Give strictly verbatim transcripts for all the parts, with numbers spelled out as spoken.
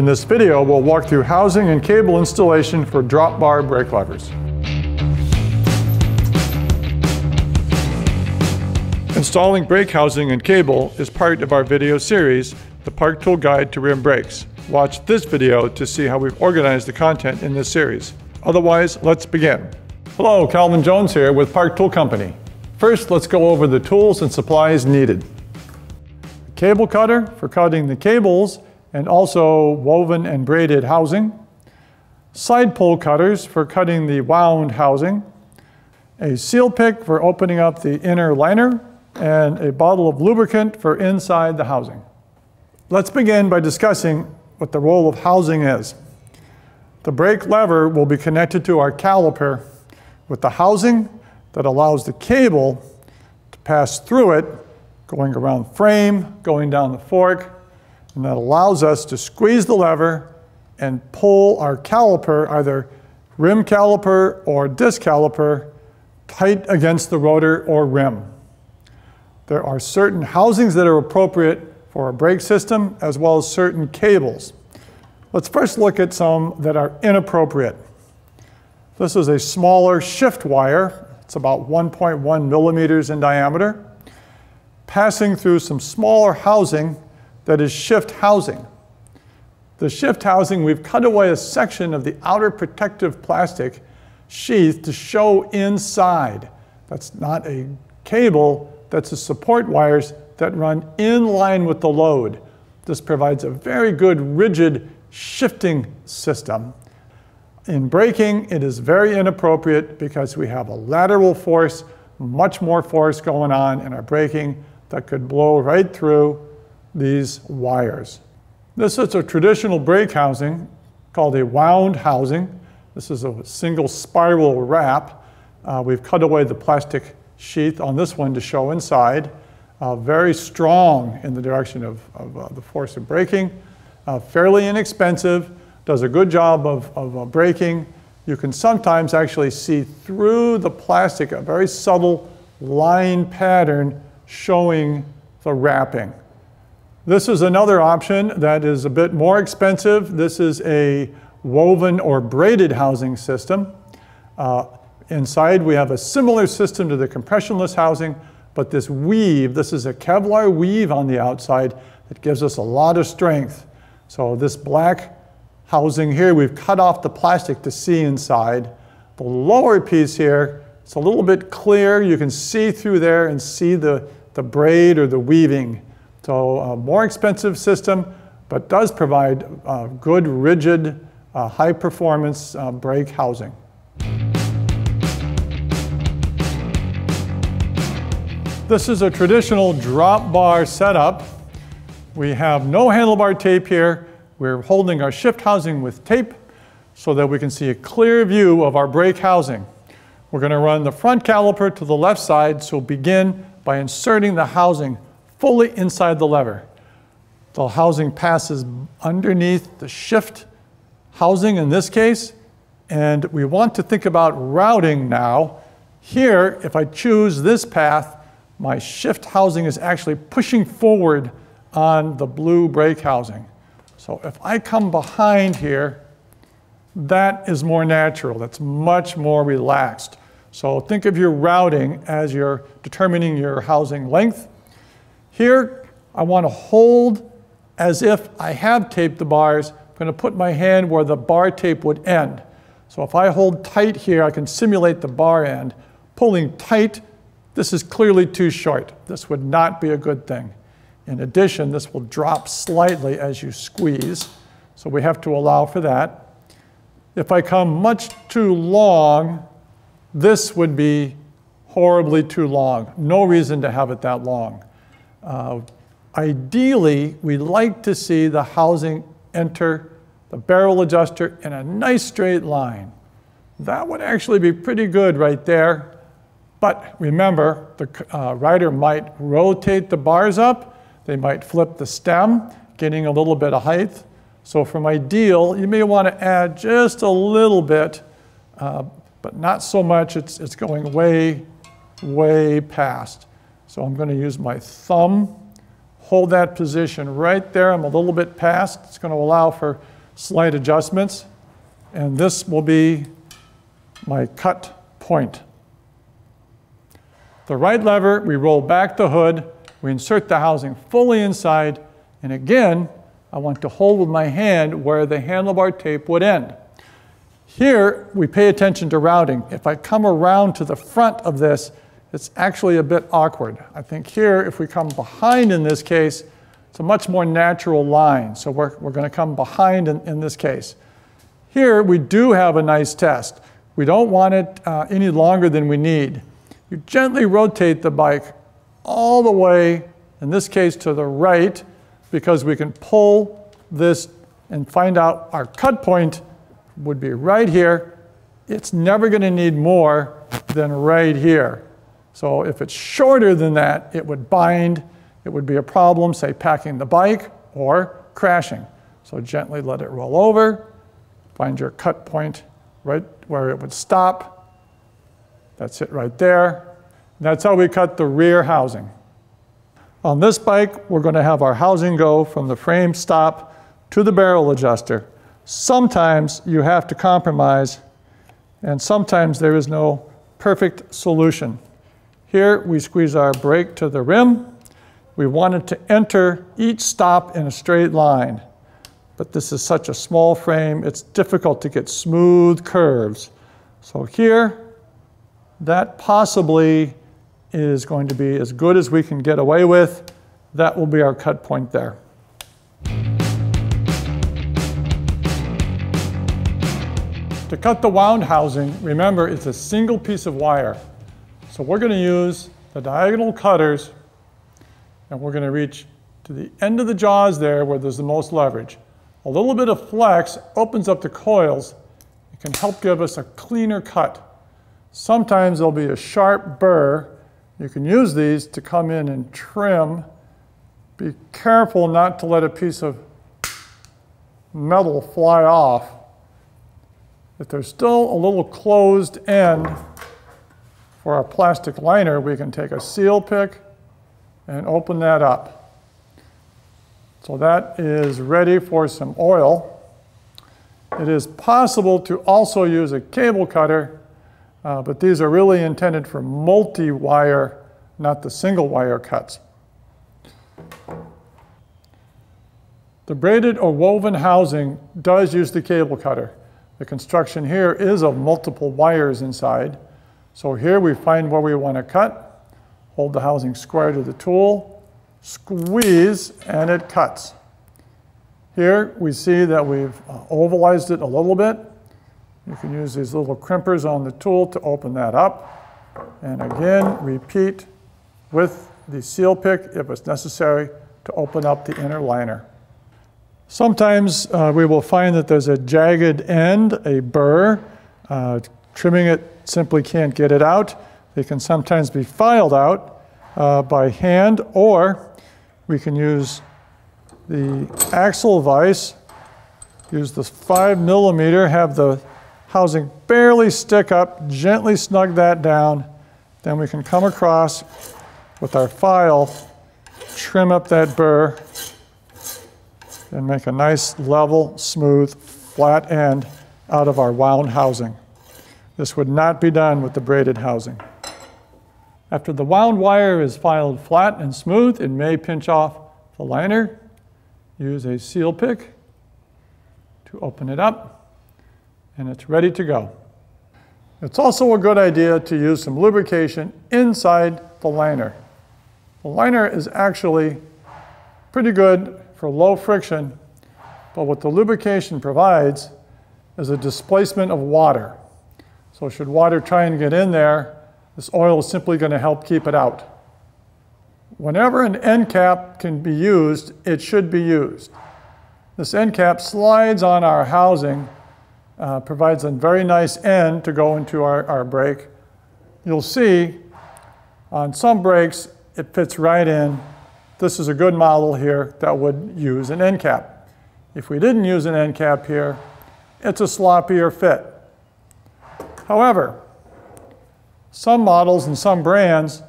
In this video, we'll walk through housing and cable installation for drop bar brake levers. Installing brake housing and cable is part of our video series, The Park Tool Guide to Rim Brakes. Watch this video to see how we've organized the content in this series. Otherwise, let's begin. Hello, Calvin Jones here with Park Tool Company. First, let's go over the tools and supplies needed. A cable cutter for cutting the cables and also woven and braided housing. Side pole cutters for cutting the wound housing. A seal pick for opening up the inner liner, and a bottle of lubricant for inside the housing. Let's begin by discussing what the role of housing is. The brake lever will be connected to our caliper with the housing that allows the cable to pass through it, going around frame, going down the fork, and that allows us to squeeze the lever and pull our caliper, either rim caliper or disc caliper, tight against the rotor or rim. There are certain housings that are appropriate for a brake system, as well as certain cables. Let's first look at some that are inappropriate. This is a smaller shift wire. It's about one point one millimeters in diameter, passing through some smaller housing that is shift housing. The shift housing, we've cut away a section of the outer protective plastic sheath to show inside. That's not a cable, that's the support wires that run in line with the load. This provides a very good rigid shifting system. In braking, it is very inappropriate because we have a lateral force, much more force going on in our braking that could blow right through these wires. This is a traditional brake housing called a wound housing. This is a single spiral wrap. Uh, we've cut away the plastic sheath on this one to show inside. Uh, very strong in the direction of, of uh, the force of braking. Uh, fairly inexpensive, does a good job of, of uh, braking. You can sometimes actually see through the plastic a very subtle line pattern showing the wrapping. This is another option that is a bit more expensive. This is a woven or braided housing system. Uh, inside we have a similar system to the compressionless housing, but this weave, this is a Kevlar weave on the outside that gives us a lot of strength. So this black housing here, we've cut off the plastic to see inside. The lower piece here, it's a little bit clear. You can see through there and see the, the braid or the weaving. So a more expensive system, but does provide uh, good, rigid, uh, high-performance uh, brake housing. This is a traditional drop bar setup. We have no handlebar tape here. We're holding our shift housing with tape so that we can see a clear view of our brake housing. We're going to run the front caliper to the left side, so begin by inserting the housing fully inside the lever. The housing passes underneath the shift housing in this case, and we want to think about routing now. Here, if I choose this path, my shift housing is actually pushing forward on the blue brake housing. So if I come behind here, that is more natural, that's much more relaxed. So think of your routing as you're determining your housing length. Here, I want to hold as if I have taped the bars. I'm going to put my hand where the bar tape would end. So if I hold tight here, I can simulate the bar end. Pulling tight, this is clearly too short. This would not be a good thing. In addition, this will drop slightly as you squeeze, so we have to allow for that. If I come much too long, this would be horribly too long. No reason to have it that long. Uh, ideally, we like to see the housing enter the barrel adjuster in a nice straight line. That would actually be pretty good right there. But remember, the uh, rider might rotate the bars up. They might flip the stem, getting a little bit of height. So from ideal, you may want to add just a little bit, uh, but not so much. It's, it's going way, way past. So I'm going to use my thumb, hold that position right there. I'm a little bit past. It's going to allow for slight adjustments. And this will be my cut point. The right lever, we roll back the hood, we insert the housing fully inside, and again, I want to hold with my hand where the handlebar tape would end. Here, we pay attention to routing. If I come around to the front of this, it's actually a bit awkward. I think here, if we come behind in this case, it's a much more natural line. So we're, we're going to come behind in, in this case. Here, we do have a nice test. We don't want it uh, any longer than we need. You gently rotate the bike all the way, in this case, to the right, because we can pull this and find out our cut point would be right here. It's never going to need more than right here. So if it's shorter than that, it would bind. It would be a problem, say, packing the bike or crashing. So gently let it roll over. Find your cut point right where it would stop. That's it right there. That's how we cut the rear housing. On this bike, we're going to have our housing go from the frame stop to the barrel adjuster. Sometimes you have to compromise, and sometimes there is no perfect solution. Here, we squeeze our brake to the rim. We wanted to enter each stop in a straight line, but this is such a small frame, it's difficult to get smooth curves. So here, that possibly is going to be as good as we can get away with. That will be our cut point there. To cut the wound housing, remember it's a single piece of wire. So we're going to use the diagonal cutters, and we're going to reach to the end of the jaws there where there's the most leverage. A little bit of flex opens up the coils. It can help give us a cleaner cut. Sometimes there'll be a sharp burr. You can use these to come in and trim. Be careful not to let a piece of metal fly off. If there's still a little closed end for our plastic liner, we can take a seal pick and open that up. So that is ready for some oil. It is possible to also use a cable cutter. Uh, but these are really intended for multi-wire, not the single wire cuts. The braided or woven housing does use the cable cutter. The construction here is of multiple wires inside. So here we find where we want to cut, hold the housing square to the tool, squeeze, and it cuts. Here we see that we've ovalized it a little bit. You can use these little crimpers on the tool to open that up. And again, repeat with the seal pick if it's necessary to open up the inner liner. Sometimes uh, we will find that there's a jagged end, a burr. Uh, trimming it simply can't get it out. They can sometimes be filed out uh, by hand, or we can use the axle vise, use the five millimeter, have the housing barely stick up, gently snug that down. Then we can come across with our file, trim up that burr, and make a nice level, smooth, flat end out of our wound housing. This would not be done with the braided housing. After the wound wire is filed flat and smooth, it may pinch off the liner. Use a seal pick to open it up, and it's ready to go. It's also a good idea to use some lubrication inside the liner. The liner is actually pretty good for low friction, but what the lubrication provides is a displacement of water. So should water try and get in there, this oil is simply going to help keep it out. Whenever an end cap can be used, it should be used. This end cap slides on our housing. Uh, provides a very nice end to go into our, our brake. You'll see on some brakes, it fits right in. This is a good model here that would use an end cap. If we didn't use an end cap here, it's a sloppier fit. However, some models and some brands,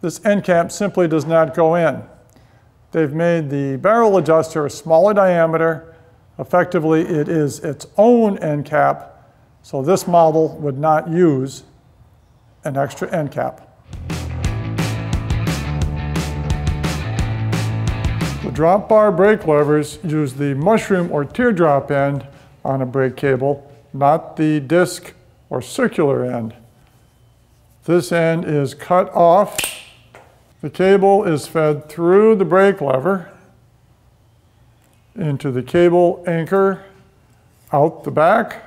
this end cap simply does not go in. They've made the barrel adjuster a smaller diameter. Effectively, it is its own end cap, so this model would not use an extra end cap. The drop bar brake levers use the mushroom or teardrop end on a brake cable, not the disc or circular end. This end is cut off. The cable is fed through the brake lever into the cable anchor, out the back.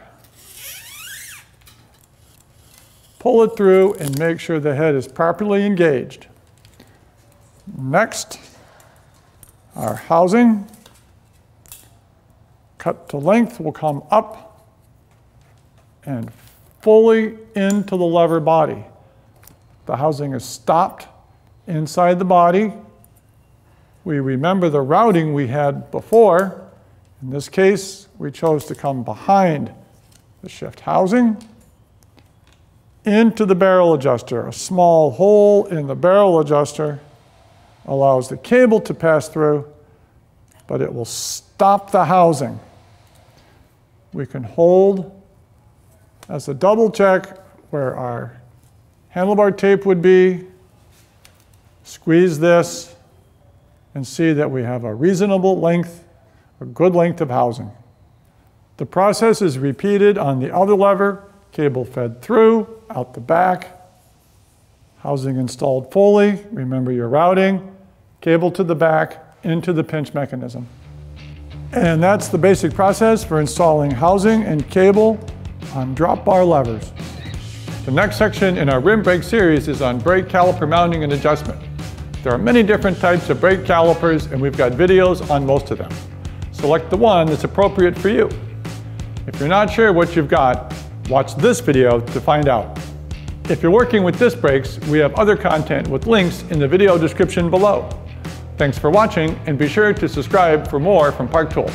Pull it through and make sure the head is properly engaged. Next, our housing, cut to length, will come up and fully into the lever body. The housing is stopped inside the body. We remember the routing we had before. In this case, we chose to come behind the shift housing into the barrel adjuster. A small hole in the barrel adjuster allows the cable to pass through, but it will stop the housing. We can hold as a double check where our handlebar tape would be, squeeze this, and see that we have a reasonable length, a good length of housing. The process is repeated on the other lever, cable fed through, out the back, housing installed fully, remember your routing, cable to the back, into the pinch mechanism. And that's the basic process for installing housing and cable on drop bar levers. The next section in our rim brake series is on brake caliper mounting and adjustment. There are many different types of brake calipers, and we've got videos on most of them. Select the one that's appropriate for you. If you're not sure what you've got, watch this video to find out. If you're working with disc brakes, we have other content with links in the video description below. Thanks for watching, and be sure to subscribe for more from Park Tool.